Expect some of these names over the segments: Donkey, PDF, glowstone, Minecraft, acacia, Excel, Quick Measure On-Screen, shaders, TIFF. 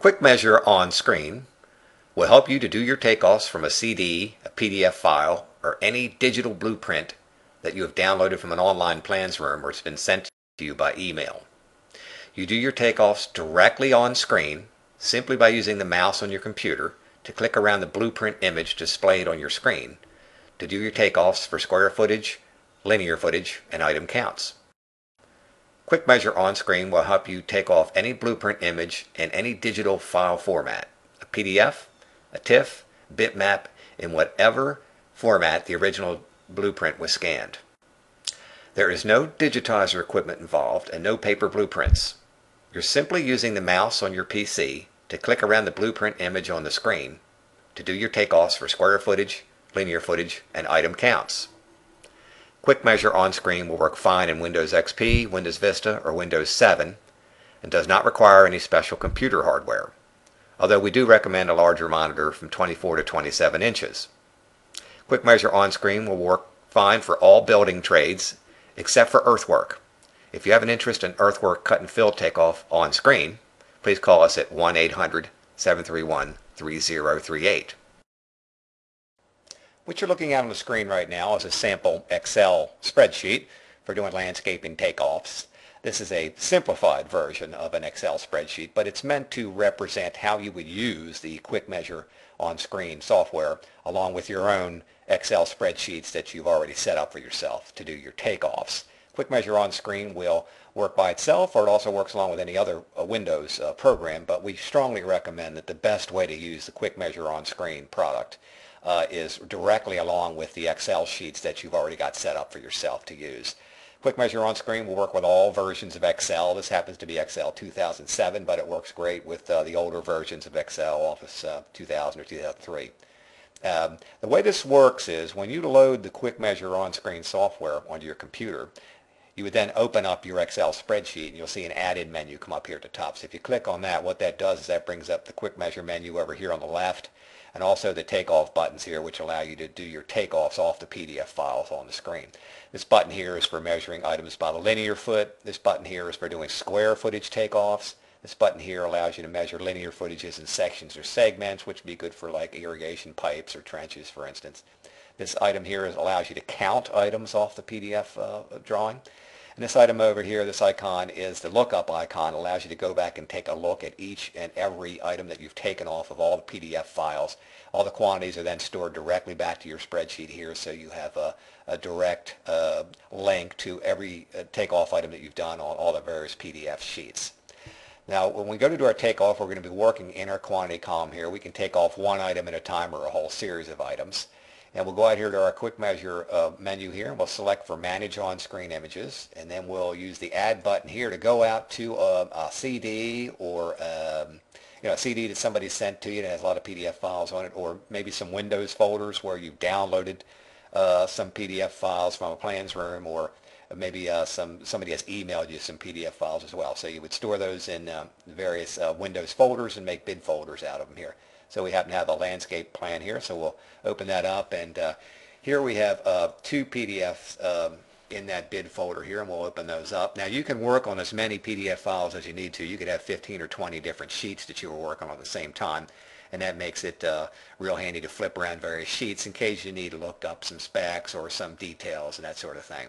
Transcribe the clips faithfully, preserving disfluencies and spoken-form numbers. Quick Measure On-Screen will help you to do your takeoffs from a C D, a P D F file, or any digital blueprint that you have downloaded from an online plans room or it's been sent to you by email. You do your takeoffs directly on screen simply by using the mouse on your computer to click around the blueprint image displayed on your screen to do your takeoffs for square footage, linear footage, and item counts. Quick Measure On-Screen will help you take off any blueprint image in any digital file format, a P D F, a TIFF, bitmap, in whatever format the original blueprint was scanned. There is no digitizer equipment involved and no paper blueprints. You're simply using the mouse on your P C to click around the blueprint image on the screen to do your takeoffs for square footage, linear footage, and item counts. Quick Measure On-Screen will work fine in Windows X P, Windows Vista, or Windows seven and does not require any special computer hardware, although we do recommend a larger monitor from twenty-four to twenty-seven inches. Quick Measure On-Screen will work fine for all building trades except for earthwork. If you have an interest in earthwork cut and fill takeoff on screen, please call us at one eight hundred, seven three one, three zero three eight. What you're looking at on the screen right now is a sample Excel spreadsheet for doing landscaping takeoffs. This is a simplified version of an Excel spreadsheet, but it's meant to represent how you would use the Quick Measure On-Screen software along with your own Excel spreadsheets that you've already set up for yourself to do your takeoffs. Quick Measure On-Screen will work by itself, or it also works along with any other uh, Windows uh, program, but we strongly recommend that the best way to use the Quick Measure On-Screen product uh, is directly along with the Excel sheets that you've already got set up for yourself to use. Quick Measure On-Screen will work with all versions of Excel. This happens to be Excel two thousand seven, but it works great with uh, the older versions of Excel, Office uh, two thousand or two thousand three. Um, the way this works is when you load the Quick Measure On-Screen software onto your computer, you would then open up your Excel spreadsheet and you'll see an add-in menu come up here at the top. So if you click on that, what that does is that brings up the Quick Measure menu over here on the left and also the takeoff buttons here, which allow you to do your takeoffs off the P D F files on the screen. This button here is for measuring items by the linear foot. This button here is for doing square footage takeoffs. This button here allows you to measure linear footages in sections or segments, which would be good for like irrigation pipes or trenches, for instance. This item here is, allows you to count items off the P D F uh, drawing. And this item over here, this icon, is the lookup icon. It allows you to go back and take a look at each and every item that you've taken off of all the P D F files. All the quantities are then stored directly back to your spreadsheet here, so you have a, a direct uh, link to every uh, takeoff item that you've done on all the various P D F sheets. Now, when we go to do our takeoff, we're going to be working in our quantity column here. We can take off one item at a time or a whole series of items. And we'll go out here to our Quick Measure uh, menu here, and we'll select for Manage On-Screen Images, and then we'll use the Add button here to go out to a, a C D or um, you know, a C D that somebody sent to you that has a lot of P D F files on it, or maybe some Windows folders where you've downloaded uh, some P D F files from a plans room, or maybe uh, some somebody has emailed you some P D F files as well. So you would store those in um, various uh, Windows folders and make bid folders out of them here. So we happen to have a landscape plan here, so we'll open that up, and uh, here we have uh, two P D Fs um, in that bid folder here, and we'll open those up. Now you can work on as many P D F files as you need to. You could have fifteen or twenty different sheets that you were working on at the same time, and that makes it uh, real handy to flip around various sheets in case you need to look up some specs or some details and that sort of thing.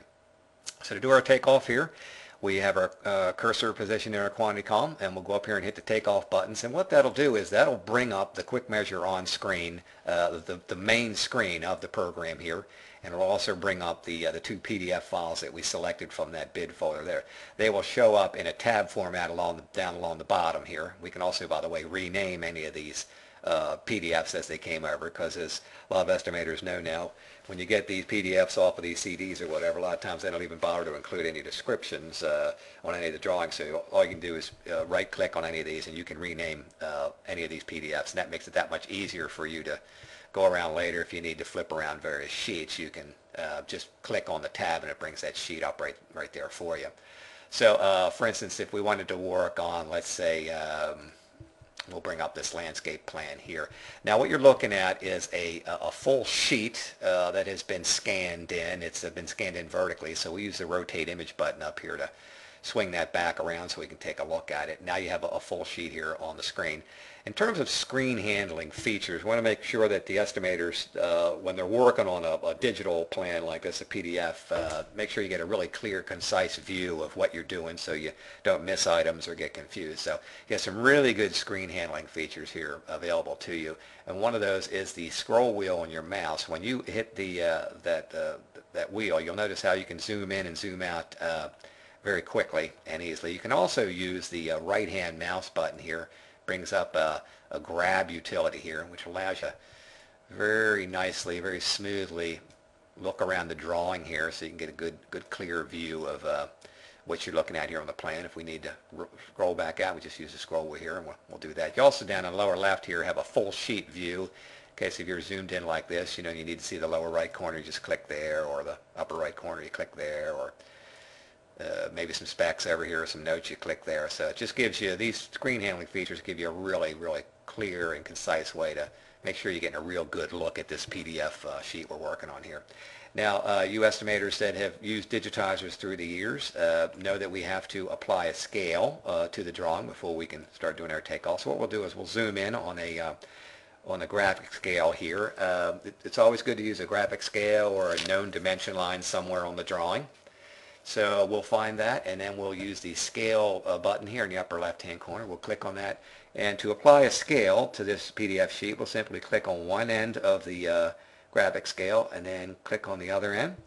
So to do our takeoff here, we have our uh, cursor positioned in our quantity column, and we'll go up here and hit the takeoff buttons, and what that'll do is that'll bring up the Quick Measure On-Screen, uh, the, the main screen of the program here, and it'll also bring up the, uh, the two P D F files that we selected from that bid folder there. They will show up in a tab format along the, down along the bottom here. We can also, by the way, rename any of these Uh, P D Fs as they came over, because as a lot of estimators know now, when you get these P D Fs off of these C Ds or whatever, a lot of times they don't even bother to include any descriptions uh, on any of the drawings, so all you can do is uh, right click on any of these and you can rename uh, any of these P D Fs, and that makes it that much easier for you to go around later. If you need to flip around various sheets, you can uh, just click on the tab and it brings that sheet up right, right there for you. So uh, for instance, if we wanted to work on, let's say, um, we'll bring up this landscape plan here. Now what you're looking at is a, a full sheet uh, that has been scanned in. It's been scanned in vertically, so we use the rotate image button up here to swing that back around so we can take a look at it. Now you have a full sheet here on the screen. In terms of screen handling features, we want to make sure that the estimators, uh, when they're working on a, a digital plan like this, a P D F, uh, make sure you get a really clear, concise view of what you're doing so you don't miss items or get confused. So you have some really good screen handling features here available to you. And one of those is the scroll wheel on your mouse. When you hit the uh, that uh, that wheel, you'll notice how you can zoom in and zoom out uh, very quickly and easily. You can also use the uh, right-hand mouse button here. Brings up a, a grab utility here, which allows you very nicely, very smoothly look around the drawing here, so you can get a good, good clear view of uh, what you're looking at here on the plan. If we need to scroll back out, we just use the scroll wheel here, and we'll, we'll do that. You also, down in the lower left here, have a full sheet view. In case if you're zoomed in like this, you know, you need to see the lower right corner, you just click there, or the upper right corner, you click there, or uh, maybe some specs over here, or some notes, you click there. So it just gives you, these screen handling features give you a really, really clear and concise way to make sure you're getting a real good look at this P D F uh, sheet we're working on here. Now, uh, you estimators that have used digitizers through the years uh, know that we have to apply a scale uh, to the drawing before we can start doing our takeoff. So what we'll do is we'll zoom in on a uh, on a graphic scale here. Uh, it, it's always good to use a graphic scale or a known dimension line somewhere on the drawing. So we'll find that, and then we'll use the scale uh, button here in the upper left-hand corner. We'll click on that. And to apply a scale to this P D F sheet, we'll simply click on one end of the uh, graphic scale and then click on the other end.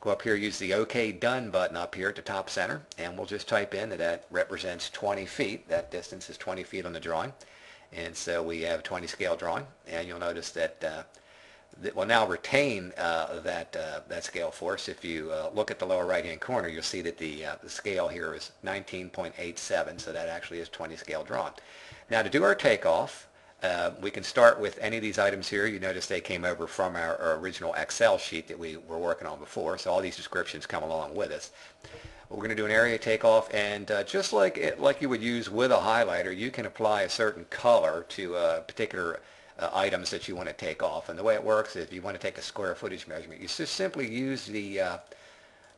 Go up here, use the OK Done button up here at the top center, and we'll just type in that that represents twenty feet. That distance is twenty feet on the drawing. And so we have a twenty scale drawing, and you'll notice that uh, that will now retain uh, that uh, that scale for us. If you uh, look at the lower right-hand corner, you'll see that the, uh, the scale here is nineteen point eight seven, so that actually is twenty scale drawn. Now to do our takeoff, uh, we can start with any of these items here. You notice they came over from our, our original Excel sheet that we were working on before, so all these descriptions come along with us. We're going to do an area takeoff, and uh, just like it, like you would use with a highlighter, you can apply a certain color to a particular uh, items that you want to take off. And the way it works is, if you want to take a square footage measurement, you just simply use the uh,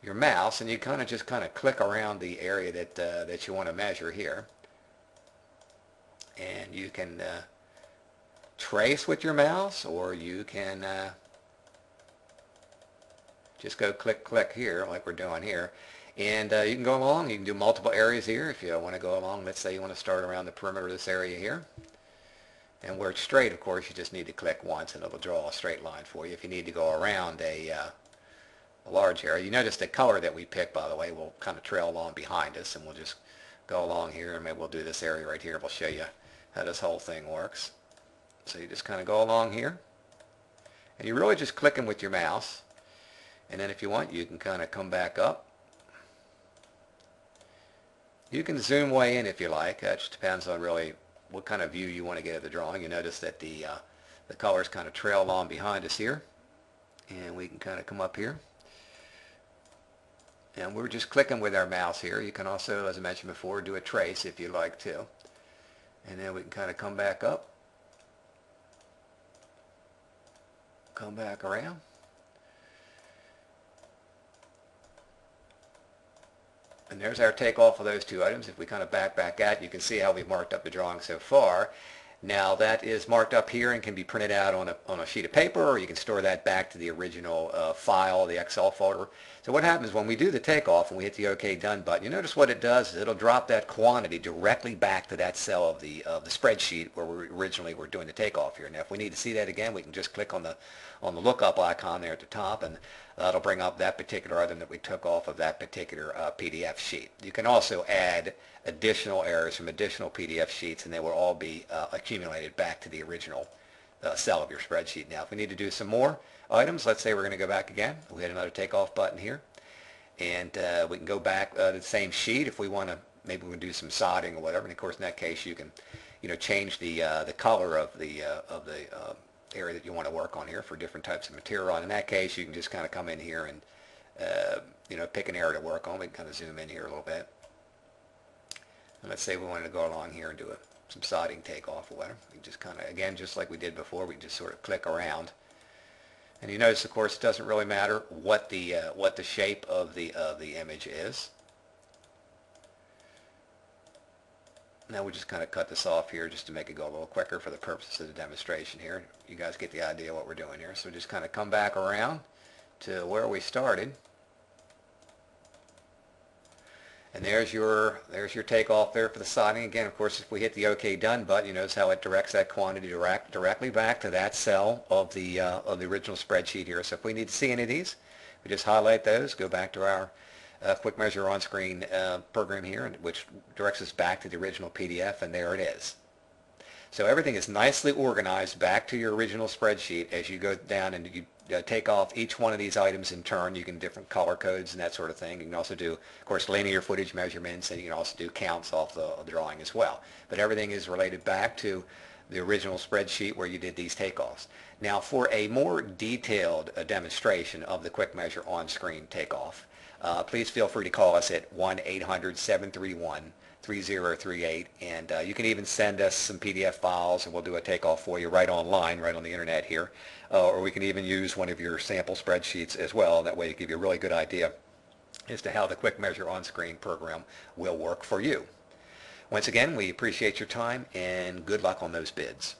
your mouse, and you kind of just kind of click around the area that uh, that you want to measure here, and you can uh, trace with your mouse, or you can uh, just go click click here like we're doing here. And uh, you can go along, you can do multiple areas here if you want to go along. Let's say you want to start around the perimeter of this area here. And where it's straight, of course, you just need to click once and it'll draw a straight line for you. If you need to go around a, uh, a large area, you notice the color that we picked, by the way, will kind of trail along behind us, and we'll just go along here, and maybe we'll do this area right here. We'll show you how this whole thing works. So you just kind of go along here, and you're really just clicking with your mouse. And then if you want, you can kind of come back up. You can zoom way in if you like. That just depends on really what kind of view you want to get of the drawing. You notice that the uh, the colors kind of trail along behind us here, and we can kind of come up here, and we're just clicking with our mouse here. You can also, as I mentioned before, do a trace if you like to, and then we can kind of come back up, come back around. And there's our takeoff of those two items. If we kind of back back out, you can see how we've marked up the drawing so far. Now that is marked up here and can be printed out on a, on a sheet of paper, or you can store that back to the original uh, file, the Excel folder. So what happens when we do the takeoff and we hit the OK Done button, you notice what it does is it'll drop that quantity directly back to that cell of the, of the spreadsheet where we originally were doing the takeoff here. Now if we need to see that again, we can just click on the, on the lookup icon there at the top, and that'll bring up that particular item that we took off of that particular uh, P D F sheet. You can also add additional errors from additional P D F sheets, and they will all be uh, accumulated back to the original uh, cell of your spreadsheet. Now if we need to do some more items, let's say we're going to go back again, we hit another takeoff button here, and uh, we can go back uh, to the same sheet if we want to. Maybe we can do some sodding or whatever, and of course in that case you can, you know, change the uh, the color of the uh, of the uh, area that you want to work on here for different types of material. And in that case you can just kind of come in here and uh, you know, pick an area to work on. We can kind of zoom in here a little bit, and let's say we wanted to go along here and do a some sodding takeoff or whatever. We just kind of, again, just like we did before, we just sort of click around. And you notice, of course, it doesn't really matter what the uh, what the shape of the of the image is. Now we just kind of cut this off here just to make it go a little quicker for the purposes of the demonstration here. You guys get the idea of what we're doing here. So just kind of come back around to where we started. And there's your there's your takeoff there for the siding. Again, of course, if we hit the OK Done button, you notice how it directs that quantity direct, directly back to that cell of the uh, of the original spreadsheet here. So if we need to see any of these, we just highlight those, go back to our uh, Quick Measure On-Screen uh, program here, which directs us back to the original P D F, and there it is. So everything is nicely organized back to your original spreadsheet as you go down and you Uh, take off each one of these items in turn. You can different color codes and that sort of thing. You can also do, of course, linear footage measurements, and you can also do counts off the, the drawing as well. But everything is related back to the original spreadsheet where you did these takeoffs. Now, for a more detailed uh, demonstration of the Quick Measure On-Screen takeoff, uh, please feel free to call us at one eight hundred, seven three one, three zero three eight, and uh, you can even send us some P D F files and we'll do a takeoff for you right online, right on the internet here, uh, or we can even use one of your sample spreadsheets as well. That way it give you a really good idea as to how the Quick Measure On-Screen program will work for you. Once again, we appreciate your time and good luck on those bids.